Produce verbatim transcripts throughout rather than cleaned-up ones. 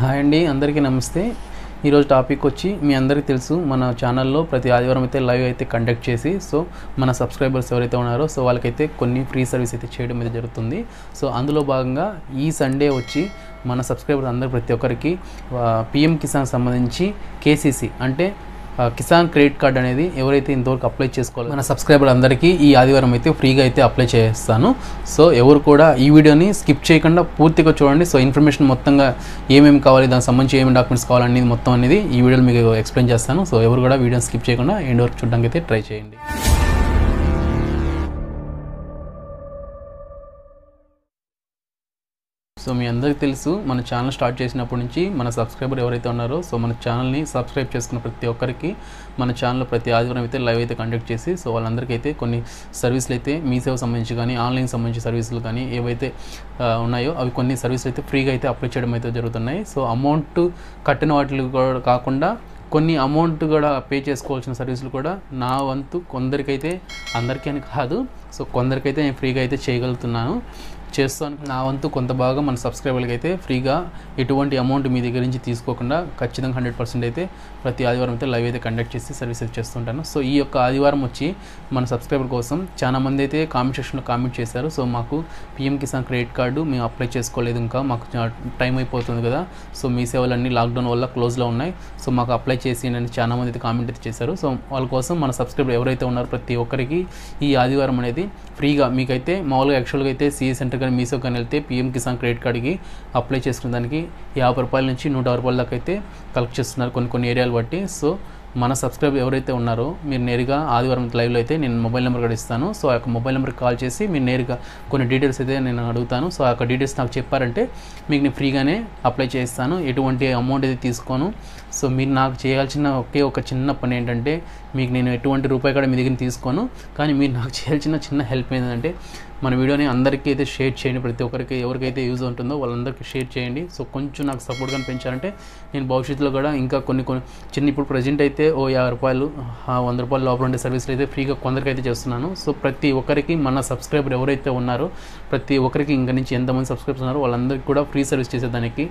Hi అండి, అందరికీ నమస్తే। ఈ రోజు టాపిక్ వచ్చి మీ అందరికీ తెలుసు, మన ఛానల్లో ప్రతి ఆదివారం అయితే లైవ్ అయితే కండక్ట్ చేసి సో మన సబ్స్క్రైబర్స్ ఎవరైతే ఉన్నారో సో వాళ్ళకైతే కొన్ని ఫ్రీ సర్వీస్ అయితే చేయడం అయితే జరుగుతుంది। సో అందులో భాగంగా ఈ సండే వచ్చి మన సబ్స్క్రైబర్స్ అందరూ ప్రతి ఒక్కరికి పీఎం కిసాన్ సంబంధించి కేసీసీ అంటే కిసాన్ క్రెడిట్ కార్డ్ అనేది ఎవరైతే ఇంతవరకు అప్లై చేసుకోవాలి మన సబ్స్క్రైబర్ అందరికీ ఈ ఆదివారం అయితే ఫ్రీగా అయితే అప్లై చేస్తాను। సో ఎవరు కూడా ఈ వీడియోని స్కిప్ చేయకుండా పూర్తిగా చూడండి। సో ఇన్ఫర్మేషన్ మొత్తంగా ఏమేమి కావాలి, దానికి సంబంధించి ఏమేమి డాక్యుమెంట్స్ కావాలనేది మొత్తం అనేది ఈ వీడియోలో మీకు ఎక్స్ప్లెయిన్ చేస్తాను। సో ఎవరు కూడా వీడియోని స్కిప్ చేయకుండా ఎండ్ వరకు చూడడానికి అయితే ట్రై చేయండి। సో మీ అందరికీ తెలుసు, మన ఛానల్ స్టార్ట్ చేసినప్పటి నుంచి మన సబ్స్క్రైబర్ ఎవరైతే ఉన్నారో సో మన ఛానల్ని సబ్స్క్రైబ్ చేసుకున్న ప్రతి ఒక్కరికి మన ఛానల్లో ప్రతి ఆదివారం అయితే లైవ్ అయితే కండక్ట్ చేసి సో వాళ్ళందరికీ అయితే కొన్ని సర్వీసులు అయితే మీసేవ సంబంధించి కానీ ఆన్లైన్ సంబంధించి సర్వీసులు కానీ ఏవైతే ఉన్నాయో అవి కొన్ని సర్వీసులు అయితే ఫ్రీగా అయితే అప్లై చేయడం అయితే జరుగుతున్నాయి। సో అమౌంట్ కట్టిన వాటికి కూడా కాకుండా కొన్ని అమౌంట్ కూడా పే చేసుకోవాల్సిన సర్వీసులు కూడా నా వంతు కొందరికైతే, అందరికీ అని కాదు, సో కొందరికైతే నేను ఫ్రీగా అయితే చేయగలుగుతున్నాను, చేస్తాను। నా వంతు కొంత భాగం మన సబ్స్క్రైబర్లకి అయితే ఫ్రీగా ఎటువంటి అమౌంట్ మీ దగ్గర నుంచి తీసుకోకుండా ఖచ్చితంగా హండ్రెడ్ పర్సెంట్ అయితే ప్రతి ఆదివారం అయితే లైవ్ అయితే కండక్ట్ చేసి సర్వీస్ అయితే చేస్తుంటాను। సో ఈ యొక్క ఆదివారం వచ్చి మన సబ్స్క్రైబర్ కోసం చాలామంది అయితే కామెంట్ సెక్షన్లో కామెంట్ చేశారు, సో మాకు పీఎం కిసాన్ క్రెడిట్ కార్డు మేము అప్లై చేసుకోలేదు, ఇంకా మాకు టైం అయిపోతుంది కదా, సో మీ సేవలన్నీ లాక్డౌన్ వల్ల క్లోజ్లో ఉన్నాయి, సో మాకు అప్లై చేసి అని చాలామంది అయితే కామెంట్ అయితే చేశారు। సో వాళ్ళ కోసం మన సబ్స్క్రైబర్ ఎవరైతే ఉన్నారో ప్రతి ఒక్కరికి ఈ ఆదివారం అనేది ఫ్రీగా మీకైతే మామూలుగా యాక్చువల్గా అయితే సిఏ సెంటర్ కానీ మీసో కానీ వెళ్తే పీఎం కిసాన్ క్రెడిట్ కార్డ్కి అప్లై చేసుకున్న దానికి యాభై రూపాయల నుంచి నూట యాభై రూపాయల దాకా అయితే కలెక్ట్ చేస్తున్నారు కొన్ని కొన్ని ఏరియాలు బట్టి। సో మన సబ్స్క్రైబ్ ఎవరైతే ఉన్నారో మీరు నేరుగా ఆదివారం లైవ్లో అయితే నేను మొబైల్ నెంబర్ కూడా ఇస్తాను, సో ఆ యొక్క మొబైల్ నెంబర్కి కాల్ చేసి మీరు నేరుగా కొన్ని డీటెయిల్స్ అయితే నేను అడుగుతాను, సో ఆ యొక్క డీటెయిల్స్ నాకు చెప్పారంటే మీకు నేను ఫ్రీగానే అప్లై చేస్తాను, ఎటువంటి అమౌంట్ అయితే తీసుకోను। సో మీరు నాకు చేయాల్సిన ఒకే ఒక చిన్న పని ఏంటంటే, మీకు నేను ఎటువంటి రూపాయి కూడా మీ దగ్గర తీసుకోను, కానీ మీరు నాకు చేయాల్సిన చిన్న హెల్ప్ ఏంటంటే మన వీడియోని అందరికీ అయితే షేర్ చేయండి, ప్రతి ఒక్కరికి ఎవరికైతే యూజ్ ఉంటుందో వాళ్ళందరికీ షేర్ చేయండి। సో కొంచెం నాకు సపోర్ట్ కానీ పెంచారంటే నేను భవిష్యత్తులో కూడా ఇంకా కొన్ని కొన్ని చిన్న ఇప్పుడు ప్రజెంట్ అయితే ఓ యాభై రూపాయలు వంద రూపాయలు లోపల ఉండే సర్వీసులు అయితే ఫ్రీగా కొందరికైతే చేస్తున్నాను। సో ప్రతి ఒక్కరికి మన సబ్స్క్రైబర్ ఎవరైతే ఉన్నారో ప్రతి ఒక్కరికి ఇంకా నుంచి ఎంతమంది సబ్స్క్రైబర్స్ ఉన్నారో వాళ్ళందరికీ కూడా ఫ్రీ సర్వీస్ చేసేదానికి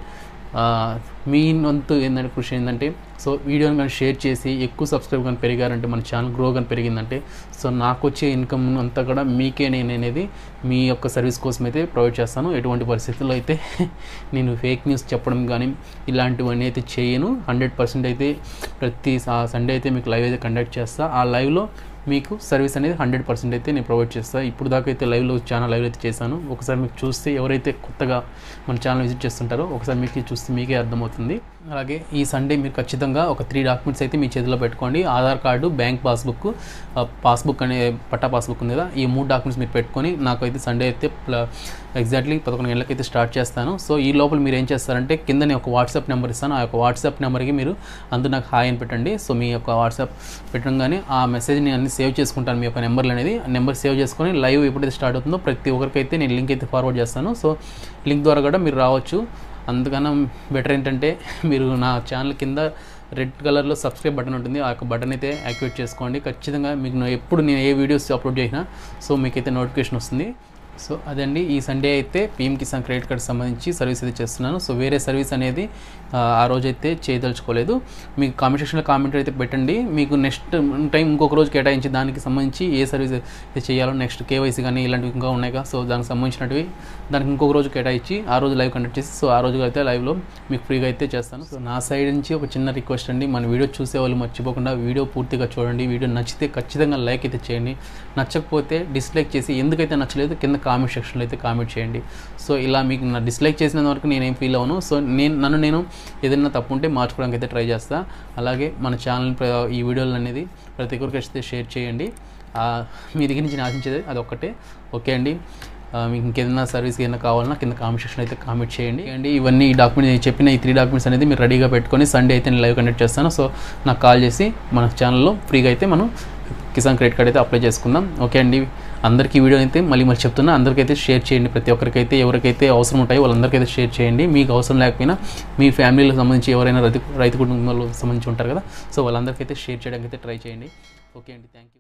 మీ వంతు ఏంటంటే కృషి ఏంటంటే, సో వీడియోని కానీ షేర్ చేసి ఎక్కువ సబ్స్క్రైబ్ కానీ పెరిగారంటే మన ఛానల్ గ్రో కానీ పెరిగిందంటే సో నాకు వచ్చే ఇన్కమ్ అంతా కూడా మీకే నేను అనేది మీ యొక్క సర్వీస్ కోసం అయితే ప్రొవైడ్ చేస్తాను। ఎటువంటి పరిస్థితుల్లో అయితే నేను ఫేక్ న్యూస్ చెప్పడం కానీ ఇలాంటివన్నీ అయితే చేయను, హండ్రెడ్ పర్సెంట్ అయితే ప్రతి సండే అయితే మీకు లైవ్ అయితే కండక్ట్ చేస్తాను, ఆ లైవ్లో మీకు సర్వీస్ అనేది హండ్రెడ్ పర్సెంట్ అయితే నేను ప్రొవైడ్ చేస్తాను। ఇప్పుడు దాకా అయితే లైవ్లో ఛానల్ లైవ్ అయితే చేశాను, ఒకసారి మీకు చూస్తే ఎవరైతే కొత్తగా మన ఛానల్ విజిట్ చేస్తుంటారో ఒకసారి మీకు చూస్తే మీకే అర్థమవుతుంది। అలాగే ఈ సండే మీరు ఖచ్చితంగా ఒక త్రీ డాక్యుమెంట్స్ అయితే మీ చేతిలో పెట్టుకోండి, Aadhaar card, bank passbook, passbook అనే పట్టా పాస్బుక్ ఉంది కదా, ఈ మూడు డాక్యుమెంట్స్ మీరు పెట్టుకొని నాకైతే సండే అయితే ఎగ్జాక్ట్లీ పదకొండు గంటలకు అయితే స్టార్ట్ చేస్తాను। సో ఈ లోపల మీరు ఏం చేస్తారంటే కింద నేను ఒక వాట్సాప్ నెంబర్ ఇస్తాను, ఆ యొక్క వాట్సాప్ నెంబర్కి మీరు అందరూ నాకు హాయ్ అని పెట్టండి, సో మీ యొక్క వాట్సాప్ పెట్టడంగానే ఆ మెసేజ్ని అన్ని సేవ్ చేసుకుంటాను, మీ యొక్క నెంబర్లు అనేది నెంబర్ సేవ్ చేసుకొని లైవ్ ఎప్పుడైతే స్టార్ట్ అవుతుందో ప్రతి ఒక్కరికైతే నేను లింక్ అయితే ఫార్వర్డ్ చేస్తాను, సో లింక్ ద్వారా కూడా మీరు రావచ్చు। అందుకన్నా బెటర్ ఏంటంటే మీరు నా ఛానల్ కింద రెడ్ కలర్లో సబ్స్క్రైబ్ బటన్ ఉంటుంది, ఆ యొక్క బటన్ అయితే యాక్టివేట్ చేసుకోండి, ఖచ్చితంగా మీకు ఎప్పుడు నేను ఏ వీడియోస్ అప్లోడ్ చేసినా సో మీకైతే నోటిఫికేషన్ వస్తుంది। సో అదండి, ఈ సండే అయితే పీఎం కిసాన్ క్రెడిట్ కార్డ్ సంబంధించి సర్వీస్ అయితే చేస్తున్నాను, సో వేరే సర్వీస్ అనేది ఆ రోజైతే చేయదలుచుకోలేదు। మీకు కామెంట్ సెక్షన్లో కామెంట్ అయితే పెట్టండి, మీకు నెక్స్ట్ టైం ఇంకొక రోజు కేటాయించి దానికి సంబంధించి ఏ సర్వీస్ అయితే చేయాలో, నెక్స్ట్ కేవైసీ కానీ ఇలాంటివి ఇంకా ఉన్నాయి కదా, సో దానికి సంబంధించినవి దానికి ఇంకొక రోజు కేటాయించి ఆ రోజు లైవ్ కండక్ట్ చేసి సో ఆ రోజు అయితే లైవ్లో మీకు ఫ్రీగా అయితే చేస్తాను। సో నా సైడ్ నుంచి ఒక చిన్న రిక్వెస్ట్ అండి, మన వీడియో చూసే వాళ్ళు మర్చిపోకుండా వీడియో పూర్తిగా చూడండి, వీడియో నచ్చితే ఖచ్చితంగా లైక్ అయితే చేయండి, నచ్చకపోతే డిస్లైక్ చేసి ఎందుకైతే నచ్చలేదు కింద కామెంట్ సెక్షన్లో అయితే కామెంట్ చేయండి। సో ఇలా మీకు నా డిస్లైక్ చేసిన వరకు నేనేం ఫీల్ అవ్వను, సో నేను నన్ను నేను ఏదైనా తప్పు ఉంటే మార్చుకోవడానికి అయితే ట్రై చేస్తాను। అలాగే మన ఛానల్ ఈ వీడియోలు అనేది ప్రతి ఒక్కరికి అయితే షేర్ చేయండి, మీ దగ్గర నుంచి ఆశించేది అదొక్కటే। ఓకే అండి, మీకు ఇంకేదైనా సర్వీస్ ఏదైనా కావాలన్నా కింద కామెంట్ సెక్షన్ అయితే కామెంట్ చేయండి అండి। ఇవన్నీ ఈ డాక్యుమెంట్స్ చెప్పిన ఈ త్రీ డాక్యుమెంట్స్ అనేది మీరు రెడీగా పెట్టుకొని సండే అయితే నేను లైవ్ కండక్ట్ చేస్తాను, సో నాకు కాల్ చేసి మన ఛానల్లో ఫ్రీగా అయితే మనం కిసాన్ క్రెడిట్ కార్డ్ అయితే అప్లై చేసుకుందాం। ఓకే అండి, అందరికీ వీడియో అయితే మళ్ళీ మళ్ళీ చెప్తున్నా, అందరికైతే షేర్ చేయండి, ప్రతి ఒక్కరికైతే ఎవరికైతే అవసరం ఉంటాయో వాళ్ళందరికైతే షేర్ చేయండి, మీకు అవసరం లేకపోయినా మీ ఫ్యామిలీలకు సంబంధించి ఎవరైనా రైతు రైతు కుటుంబాలకు సంబంధించి ఉంటారు కదా, సో వాళ్ళందరికైతే షేర్ చేయడానికి అయితే ట్రై చేయండి। ఓకే అండి, థ్యాంక్ యూ।